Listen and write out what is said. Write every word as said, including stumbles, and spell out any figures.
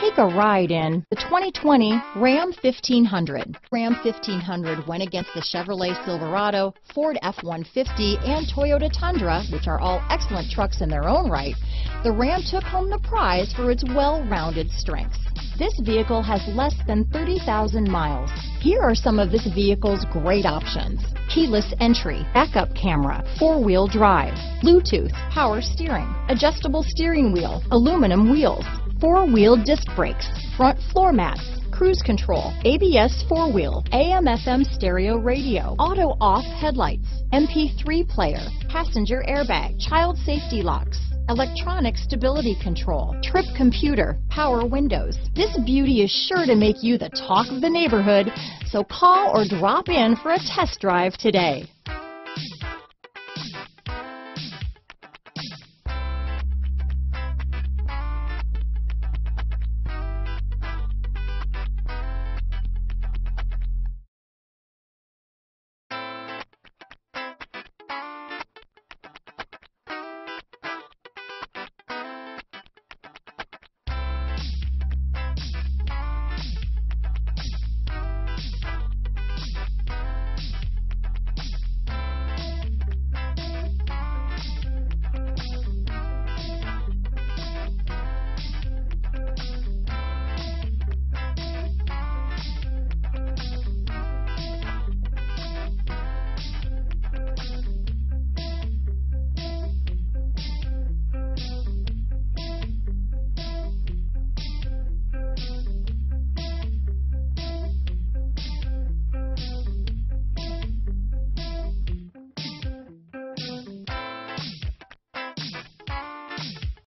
Take a ride in the twenty twenty Ram fifteen hundred. Ram fifteen hundred went against the Chevrolet Silverado, Ford F one fifty, and Toyota Tundra, which are all excellent trucks in their own right. The Ram took home the prize for its well-rounded strengths. This vehicle has less than thirty thousand miles. Here are some of this vehicle's great options: keyless entry, backup camera, four-wheel drive, Bluetooth, power steering, adjustable steering wheel, aluminum wheels, four-wheel disc brakes, front floor mats, cruise control, A B S four-wheel, A M F M stereo radio, auto-off headlights, M P three player, passenger airbag, child safety locks, electronic stability control, trip computer, power windows. This beauty is sure to make you the talk of the neighborhood, so call or drop in for a test drive today.